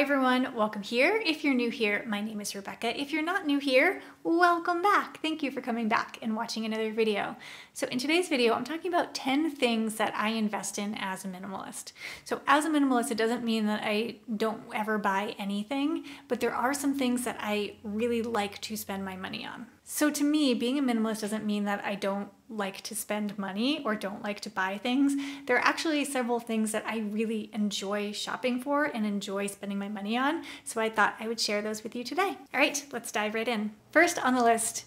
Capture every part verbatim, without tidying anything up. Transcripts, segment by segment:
Hi everyone, welcome here. If you're new here, my name is Rebecca. If you're not new here, welcome back. Thank you for coming back and watching another video. So in today's video, I'm talking about ten things that I invest in as a minimalist. So as a minimalist, it doesn't mean that I don't ever buy anything, but there are some things that I really like to spend my money on. So to me, being a minimalist doesn't mean that I don't like to spend money or don't like to buy things. There are actually several things that I really enjoy shopping for and enjoy spending my money on. So I thought I would share those with you today. All right, let's dive right in. First on the list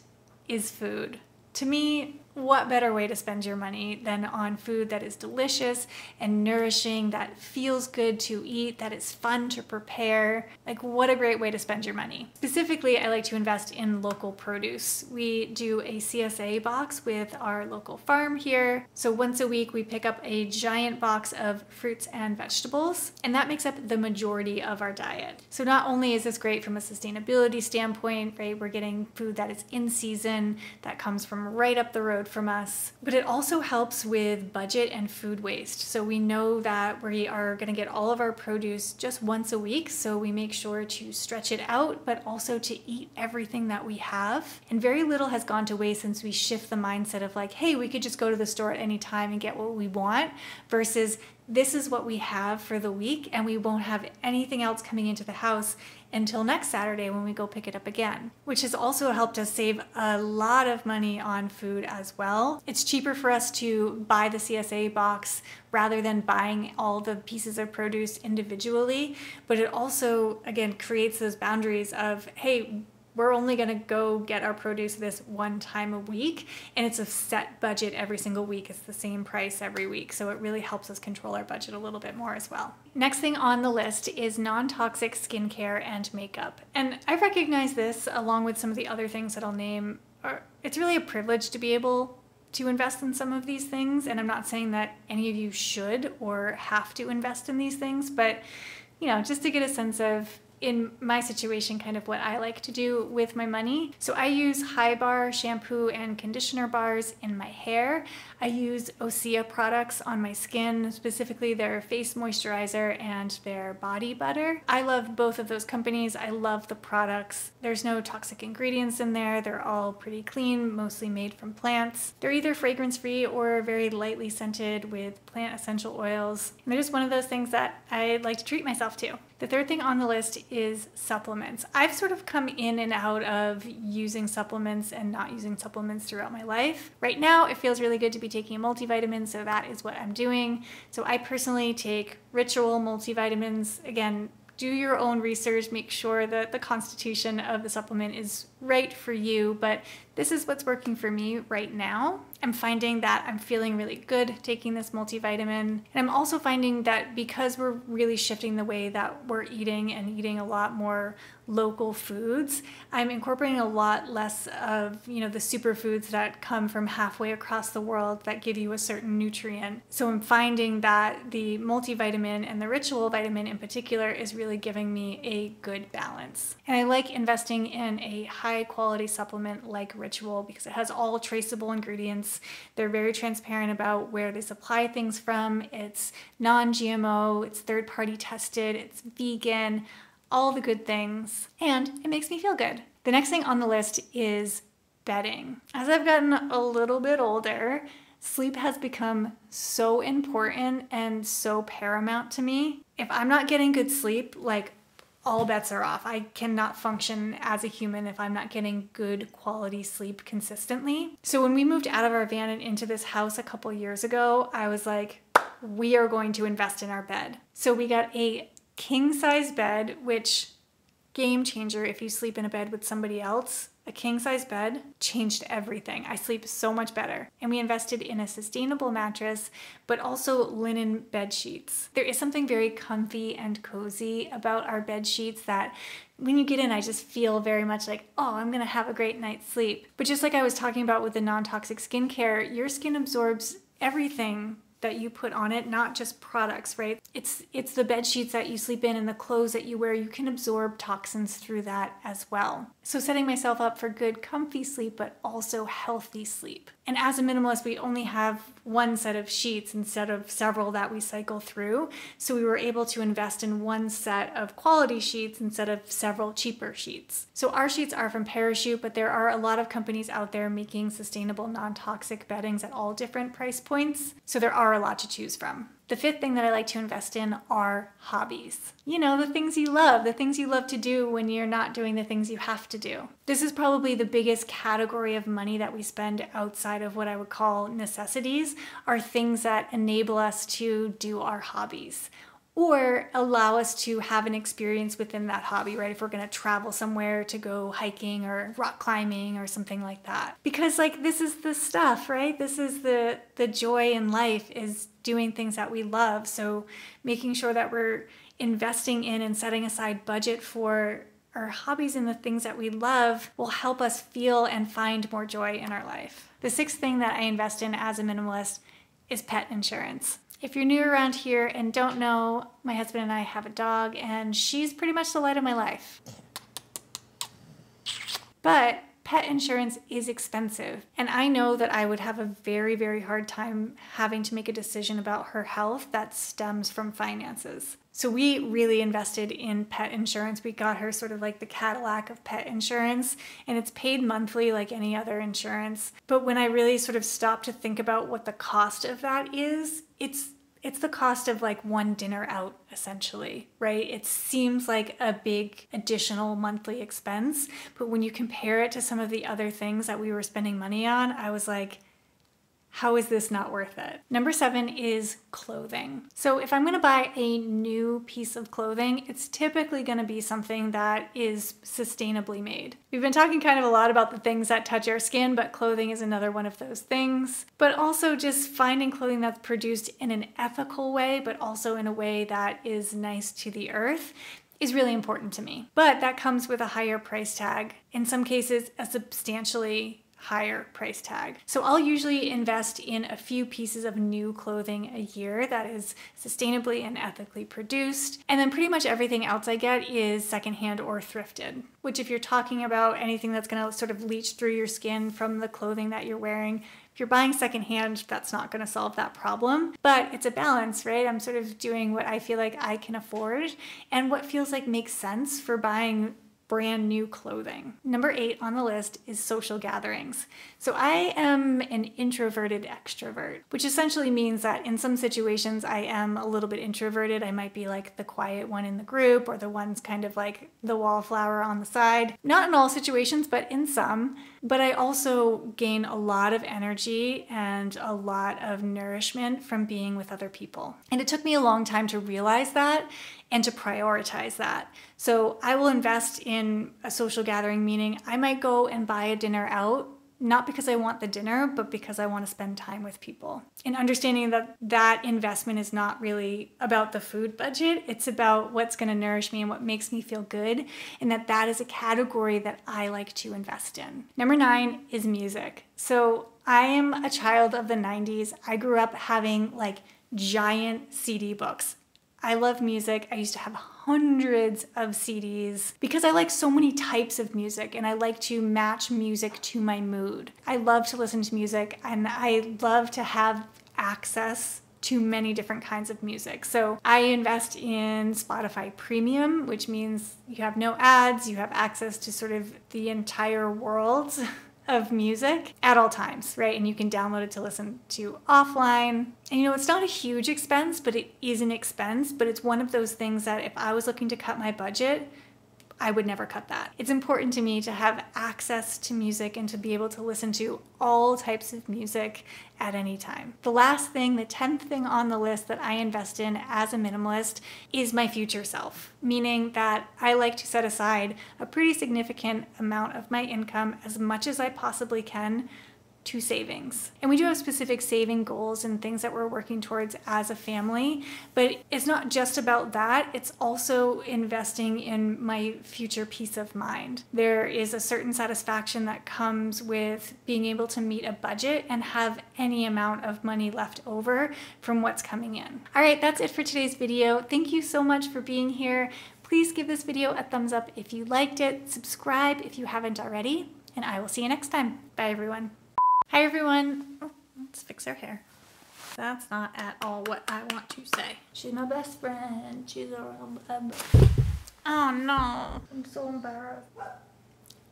is food. To me, what better way to spend your money than on food that is delicious and nourishing, that feels good to eat, that is fun to prepare? Like, what a great way to spend your money. Specifically, I like to invest in local produce. We do a C S A box with our local farm here. So once a week, we pick up a giant box of fruits and vegetables, and that makes up the majority of our diet. So not only is this great from a sustainability standpoint, right? We're getting food that is in season, that comes from right up the road from us, but it also helps with budget and food waste. So we know that we are going to get all of our produce just once a week, so we make sure to stretch it out, but also to eat everything that we have. And very little has gone to waste since we shift the mindset of like, hey, we could just go to the store at any time and get what we want, versus this is what we have for the week and we won't have anything else coming into the house until next Saturday when we go pick it up again, which has also helped us save a lot of money on food as well. It's cheaper for us to buy the C S A box rather than buying all the pieces of produce individually, but it also, again, creates those boundaries of, hey, we're only gonna go get our produce this one time a week, and it's a set budget every single week. It's the same price every week, so it really helps us control our budget a little bit more as well. Next thing on the list is non-toxic skincare and makeup. And I recognize this, along with some of the other things that I'll name, are, it's really a privilege to be able to invest in some of these things, and I'm not saying that any of you should or have to invest in these things, but you know, just to get a sense of, in my situation, kind of what I like to do with my money. So I use HiBar shampoo and conditioner bars in my hair. I use Osea products on my skin, specifically their face moisturizer and their body butter. I love both of those companies. I love the products. There's no toxic ingredients in there. They're all pretty clean, mostly made from plants. They're either fragrance-free or very lightly scented with plant essential oils. And they're just one of those things that I like to treat myself to. The third thing on the list is supplements. I've sort of come in and out of using supplements and not using supplements throughout my life. Right now, it feels really good to be taking a multivitamin, so that is what I'm doing. So I personally take Ritual multivitamins. Again, do your own research, make sure that the constitution of the supplement is right for you, but this is what's working for me right now. I'm finding that I'm feeling really good taking this multivitamin, and I'm also finding that because we're really shifting the way that we're eating and eating a lot more local foods, I'm incorporating a lot less of, you know, the superfoods that come from halfway across the world that give you a certain nutrient. So I'm finding that the multivitamin and the Ritual vitamin in particular is really giving me a good balance. And I like investing in a high quality supplement like Ritual because it has all traceable ingredients. They're very transparent about where they supply things from. It's non G M O, it's third party tested, it's vegan, all the good things, and it makes me feel good. The next thing on the list is bedding. As I've gotten a little bit older, sleep has become so important and so paramount to me. If I'm not getting good sleep, like, all bets are off. I cannot function as a human if I'm not getting good quality sleep consistently. So when we moved out of our van and into this house a couple years ago, I was like, we are going to invest in our bed. So we got a king-size bed, which, game changer if you sleep in a bed with somebody else. A king-size bed changed everything. I sleep so much better. And we invested in a sustainable mattress, but also linen bed sheets. There is something very comfy and cozy about our bed sheets that when you get in, I just feel very much like, oh, I'm gonna have a great night's sleep. But just like I was talking about with the non-toxic skincare, your skin absorbs everything that you put on it, not just products, right? It's it's the bed sheets that you sleep in and the clothes that you wear. You can absorb toxins through that as well. So setting myself up for good, comfy sleep, but also healthy sleep. And as a minimalist, we only have one set of sheets instead of several that we cycle through. So we were able to invest in one set of quality sheets instead of several cheaper sheets. So our sheets are from Parachute, but there are a lot of companies out there making sustainable, non-toxic beddings at all different price points. So there are a lot to choose from. The fifth thing that I like to invest in are hobbies. You know, the things you love, the things you love to do when you're not doing the things you have to do. This is probably the biggest category of money that we spend outside of what I would call necessities, are things that enable us to do our hobbies or allow us to have an experience within that hobby, right? If we're gonna travel somewhere to go hiking or rock climbing or something like that. Because like, this is the stuff, right? This is the, the joy in life, is doing things that we love. So making sure that we're investing in and setting aside budget for our hobbies and the things that we love will help us feel and find more joy in our life. The sixth thing that I invest in as a minimalist is pet insurance. If you're new around here and don't know, my husband and I have a dog, and she's pretty much the light of my life. But pet insurance is expensive, and I know that I would have a very, very hard time having to make a decision about her health that stems from finances. So we really invested in pet insurance. We got her sort of like the Cadillac of pet insurance, and it's paid monthly like any other insurance. But when I really sort of stopped to think about what the cost of that is, it's it's the cost of like one dinner out, essentially, right? It seems like a big additional monthly expense, but when you compare it to some of the other things that we were spending money on, I was like, how is this not worth it? Number seven is clothing. So if I'm gonna buy a new piece of clothing, it's typically gonna be something that is sustainably made. We've been talking kind of a lot about the things that touch our skin, but clothing is another one of those things. But also just finding clothing that's produced in an ethical way, but also in a way that is nice to the earth, is really important to me. But that comes with a higher price tag, in some cases a substantially higher price tag. So I'll usually invest in a few pieces of new clothing a year that is sustainably and ethically produced. And then pretty much everything else I get is secondhand or thrifted, which if you're talking about anything that's gonna sort of leach through your skin from the clothing that you're wearing, if you're buying secondhand, that's not gonna solve that problem. But it's a balance, right? I'm sort of doing what I feel like I can afford and what feels like makes sense for buying brand new clothing. Number eight on the list is social gatherings. So I am an introverted extrovert, which essentially means that in some situations I am a little bit introverted. I might be like the quiet one in the group or the one's kind of like the wallflower on the side. Not in all situations, but in some. But I also gain a lot of energy and a lot of nourishment from being with other people. And it took me a long time to realize that and to prioritize that. So I will invest in a social gathering, meaning I might go and buy a dinner out, not because I want the dinner, but because I want to spend time with people. And understanding that that investment is not really about the food budget, it's about what's going to nourish me and what makes me feel good, and that that is a category that I like to invest in. Number nine is music. So I am a child of the nineties. I grew up having like giant C D books. I love music. I used to have hundreds of C Ds because I like so many types of music and I like to match music to my mood. I love to listen to music and I love to have access to many different kinds of music. So I invest in Spotify Premium, which means you have no ads, you have access to sort of the entire world of music at all times, right? And you can download it to listen to offline. And you know, it's not a huge expense, but it is an expense, but it's one of those things that if I was looking to cut my budget, I would never cut that. It's important to me to have access to music and to be able to listen to all types of music at any time. The last thing, the tenth thing on the list that I invest in as a minimalist is my future self, meaning that I like to set aside a pretty significant amount of my income, as much as I possibly can, to savings. And we do have specific saving goals and things that we're working towards as a family, but it's not just about that, it's also investing in my future peace of mind. There is a certain satisfaction that comes with being able to meet a budget and have any amount of money left over from what's coming in. All right, that's it for today's video. Thank you so much for being here. Please give this video a thumbs up if you liked it, subscribe if you haven't already, and I will see you next time. Bye everyone. Hi everyone. Oh, let's fix her hair. That's not at all what I want to say. She's my best friend. She's a real bad. Oh no. I'm so embarrassed.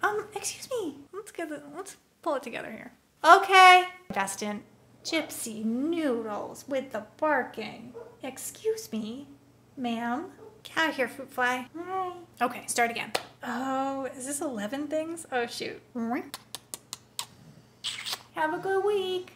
Um, excuse me. Let's get it. Let's pull it together here. Okay. Destin. Gypsy noodles with the barking. Excuse me, ma'am. Get out of here, fruit fly. Hi. Okay, start again. Oh, is this eleven things? Oh shoot. Have a good week.